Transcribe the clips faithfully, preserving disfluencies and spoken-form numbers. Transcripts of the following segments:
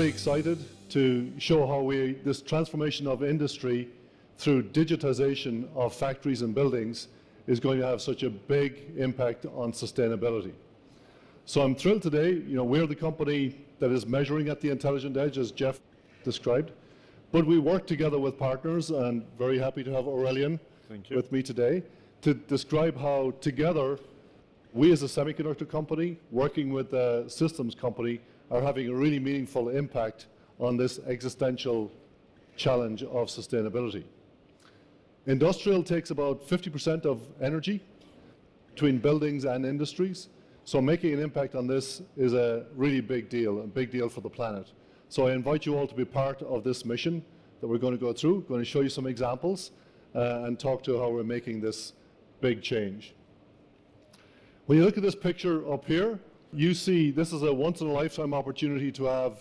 very excited to show how we, this transformation of industry through digitization of factories and buildings is going to have such a big impact on sustainability. So I'm thrilled today, you know, we're the company that is measuring at the intelligent edge, as Jeff described, but we work together with partners, and very happy to have Aurélien with me today to describe how together we as a semiconductor company working with a systems company are having a really meaningful impact on this existential challenge of sustainability. Industrial takes about fifty percent of energy between buildings and industries, so making an impact on this is a really big deal, a big deal for the planet. So I invite you all to be part of this mission that we're going to go through, going to show you some examples uh, and talk to how we're making this big change. When you look at this picture up here, you see this is a once-in-a-lifetime opportunity to have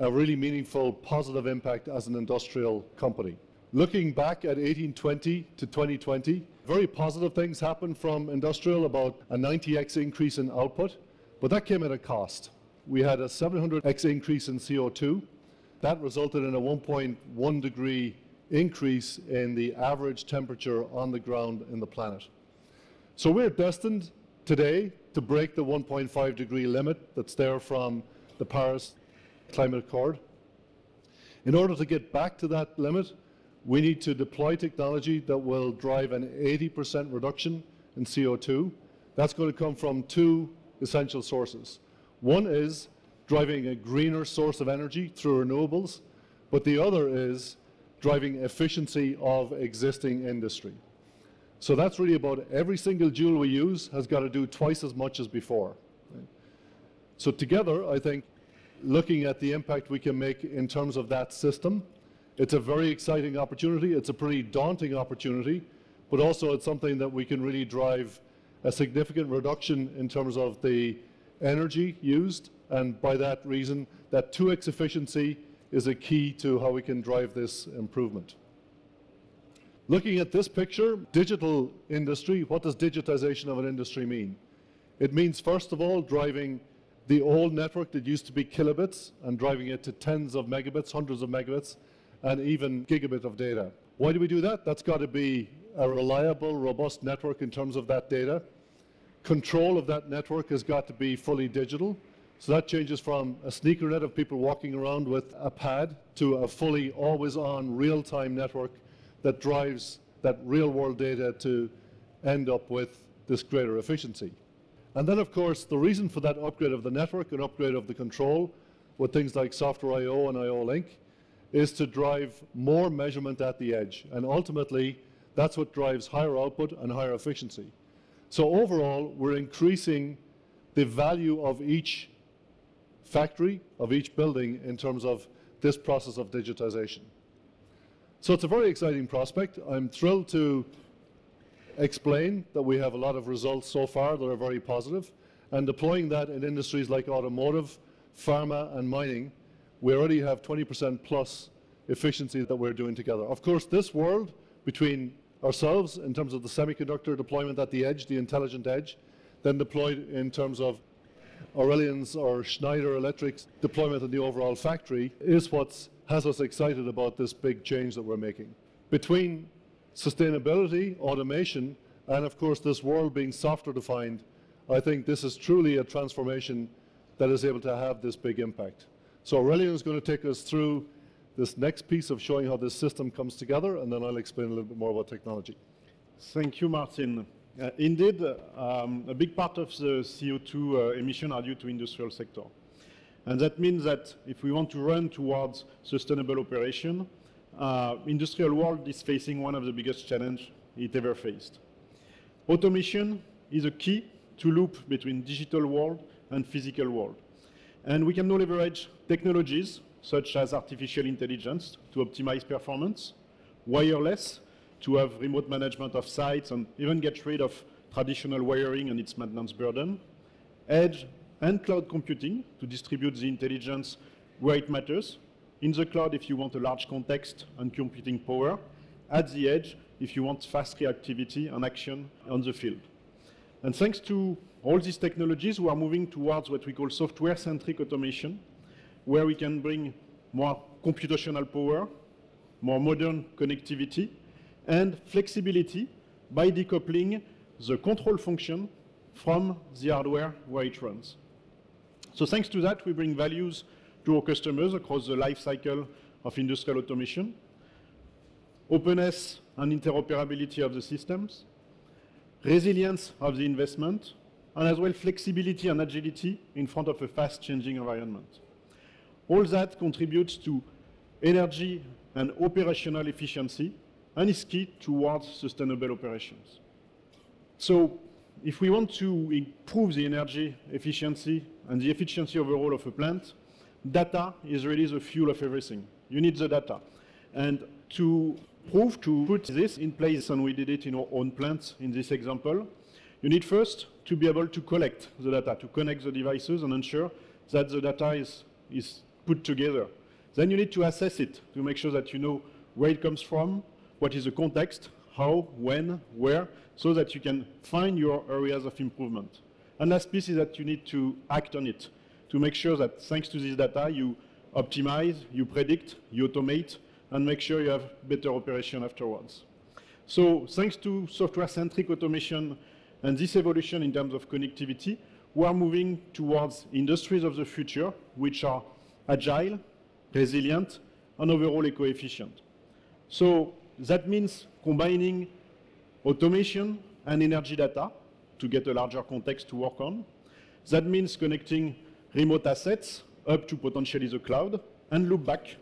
a really meaningful, positive impact as an industrial company. Looking back at eighteen twenty to twenty twenty, very positive things happened from industrial, about a ninety X increase in output, but that came at a cost. We had a seven hundred X increase in C O two. That resulted in a one point one degree increase in the average temperature on the ground in the planet. So we're destined today to break the one point five degree limit that's there from the Paris Climate Accord. In order to get back to that limit, we need to deploy technology that will drive an eighty percent reduction in C O two. That's going to come from two essential sources. One is driving a greener source of energy through renewables, but the other is driving efficiency of existing industry. So that's really about every single joule we use has got to do twice as much as before. So together, I think, looking at the impact we can make in terms of that system, it's a very exciting opportunity. It's a pretty daunting opportunity, but also it's something that we can really drive a significant reduction in terms of the energy used, and by that reason, that two X efficiency is a key to how we can drive this improvement. Looking at this picture, digital industry, what does digitization of an industry mean? It means, first of all, driving the old network that used to be kilobits and driving it to tens of megabits, hundreds of megabits, and even gigabit of data. Why do we do that? That's got to be a reliable, robust network in terms of that data. Control of that network has got to be fully digital. So that changes from a sneaker net of people walking around with a pad to a fully always-on real-time network that drives that real-world data to end up with this greater efficiency. And then, of course, the reason for that upgrade of the network and upgrade of the control with things like software I O and I O Link is to drive more measurement at the edge. And ultimately, that's what drives higher output and higher efficiency. So overall, we're increasing the value of each factory, of each building, in terms of this process of digitization. So it's a very exciting prospect. I'm thrilled to explain that we have a lot of results so far that are very positive, and deploying that in industries like automotive, pharma, and mining, we already have twenty percent plus efficiency that we're doing together. Of course, this world between ourselves in terms of the semiconductor deployment at the edge, the intelligent edge, then deployed in terms of Aurélien's or Schneider Electric's deployment in the overall factory is what has us excited about this big change that we're making. Between sustainability, automation, and of course this world being software defined, I think this is truly a transformation that is able to have this big impact. So Aurélien is going to take us through this next piece of showing how this system comes together, and then I'll explain a little bit more about technology. Thank you, Martin. Uh, indeed, um, a big part of the C O two uh, emissions are due to industrial sector. And that means that if we want to run towards sustainable operation, uh, industrial world is facing one of the biggest challenges it ever faced. Automation is a key to loop between digital world and physical world. And we can now leverage technologies such as artificial intelligence to optimize performance, wireless to have remote management of sites and even get rid of traditional wiring and its maintenance burden, edge and cloud computing to distribute the intelligence where it matters, in the cloud if you want a large context and computing power, at the edge if you want fast reactivity and action on the field. And thanks to all these technologies, we are moving towards what we call software-centric automation, where we can bring more computational power, more modern connectivity, and flexibility by decoupling the control function from the hardware where it runs. So thanks to that, we bring values to our customers across the life cycle of industrial automation, openness and interoperability of the systems, resilience of the investment, and as well flexibility and agility in front of a fast-changing environment. All that contributes to energy and operational efficiency and is key towards sustainable operations. So if we want to improve the energy efficiency and the efficiency overall of a plant, data is really the fuel of everything. You need the data. And to prove to put this in place, and we did it in our own plants in this example, you need first to be able to collect the data, to connect the devices and ensure that the data is, is put together. Then you need to assess it, to make sure that you know where it comes from, what is the context, how, when, where, so that you can find your areas of improvement. And last piece is that you need to act on it, to make sure that thanks to this data, you optimize, you predict, you automate, and make sure you have better operation afterwards. So thanks to software-centric automation and this evolution in terms of connectivity, we are moving towards industries of the future, which are agile, resilient, and overall eco-efficient. So that means combining automation and energy data to get a larger context to work on. That means connecting remote assets up to potentially the cloud and loop back.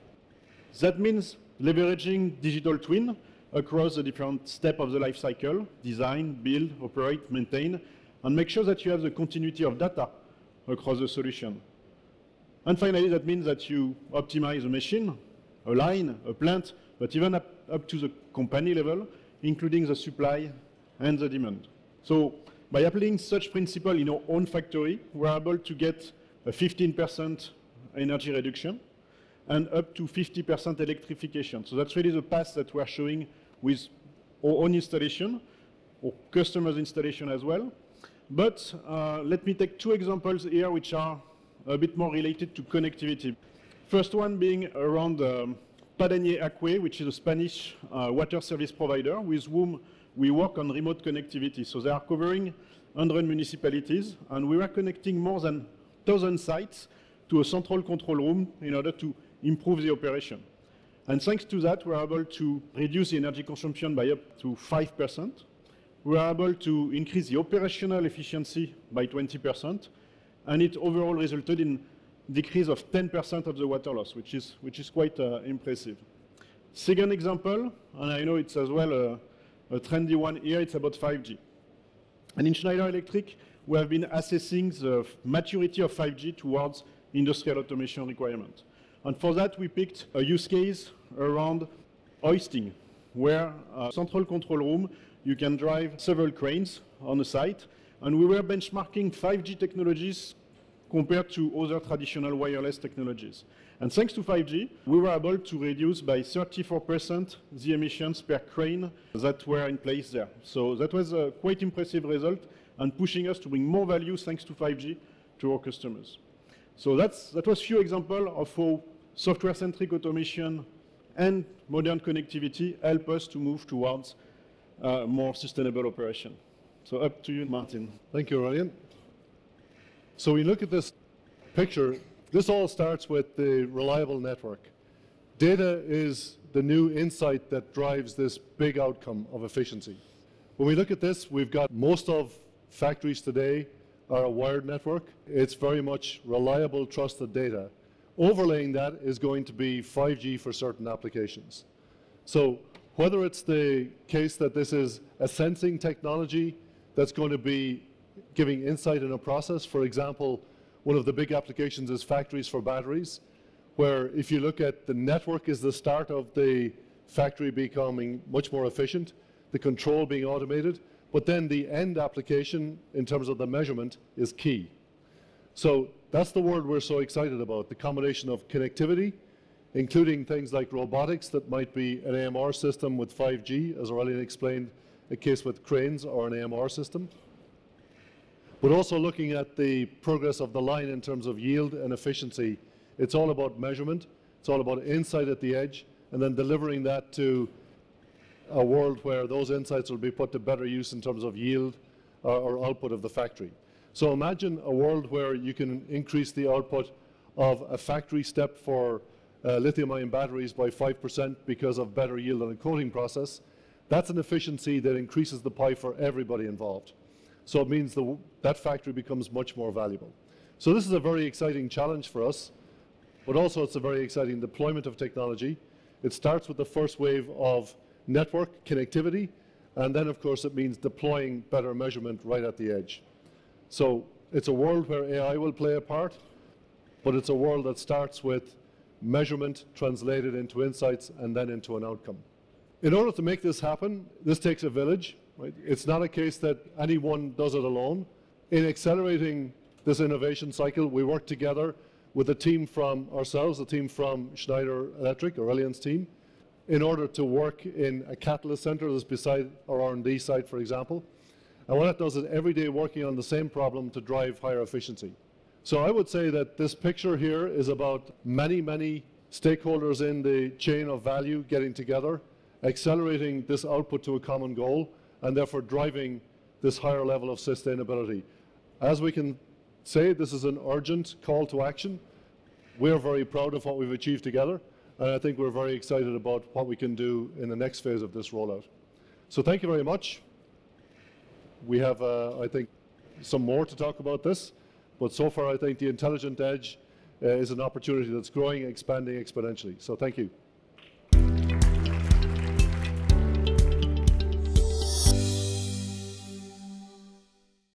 That means leveraging digital twin across the different steps of the life cycle: design, build, operate, maintain, and make sure that you have the continuity of data across the solution. And finally, that means that you optimize a machine, a line, a plant, but even up, up to the company level, including the supply and the demand. So by applying such principle in our own factory, we are able to get a fifteen percent energy reduction and up to fifty percent electrification. So that's really the path that we're showing with our own installation, our customers' installation as well. But uh, let me take two examples here which are a bit more related to connectivity. First one being around um, Padania Acque, which is a Spanish uh, water service provider with whom we work on remote connectivity. So they are covering one hundred municipalities, and we were connecting more than one thousand sites to a central control room in order to improve the operation. And thanks to that, we are able to reduce the energy consumption by up to five percent. We are able to increase the operational efficiency by twenty percent, and it overall resulted in a decrease of ten percent of the water loss, which is, which is quite uh, impressive. Second example, and I know it's as well a, a trendy one here, it's about five G. And in Schneider Electric, we have been assessing the maturity of five G towards industrial automation requirements. And for that, we picked a use case around hoisting, where a central control room, you can drive several cranes on a site. And we were benchmarking five G technologies compared to other traditional wireless technologies. And thanks to five G, we were able to reduce by thirty-four percent the emissions per crane that were in place there. So that was a quite impressive result and pushing us to bring more value thanks to five G to our customers. So that's, that was a few examples of how software-centric automation and modern connectivity help us to move towards uh, more sustainable operation. So up to you, Martin. Thank you, Aurélien. So we look at this picture. This all starts with the reliable network. Data is the new insight that drives this big outcome of efficiency. When we look at this, we've got most of factories today are a wired network. It's very much reliable, trusted data. Overlaying that is going to be five G for certain applications. So whether it's the case that this is a sensing technology that's going to be giving insight in a process, for example, one of the big applications is factories for batteries, where if you look at the network is the start of the factory becoming much more efficient, the control being automated, but then the end application in terms of the measurement is key. So that's the word we're so excited about, the combination of connectivity, including things like robotics that might be an A M R system with five G, as Aurélien explained, a case with cranes or an A M R system, but also looking at the progress of the line in terms of yield and efficiency It's all about measurement. It's all about insight at the edge, and then delivering that to a world where those insights will be put to better use in terms of yield or, or output of the factory. So imagine a world where you can increase the output of a factory step for uh, lithium-ion batteries by five percent because of better yield on a coating process. That's an efficiency that increases the pie for everybody involved. So it means the, that factory becomes much more valuable. So this is a very exciting challenge for us, but also it's a very exciting deployment of technology. It starts with the first wave of network connectivity, and then of course it means deploying better measurement right at the edge. So it's a world where A I will play a part, but it's a world that starts with measurement translated into insights and then into an outcome. In order to make this happen, this takes a village, right? It's not a case that anyone does it alone. In accelerating this innovation cycle, we work together with a team from ourselves, a team from Schneider Electric, Aurélion's team, in order to work in a catalyst center that's beside our R and D site, for example. And what that does is every day working on the same problem to drive higher efficiency. So I would say that this picture here is about many, many stakeholders in the chain of value getting together, accelerating this output to a common goal, and therefore driving this higher level of sustainability. As we can say, this is an urgent call to action. We're very proud of what we've achieved together, and I think we're very excited about what we can do in the next phase of this rollout. So thank you very much. We have, uh, I think, some more to talk about this, but so far I think the intelligent edge uh, is an opportunity that's growing, expanding exponentially. So thank you.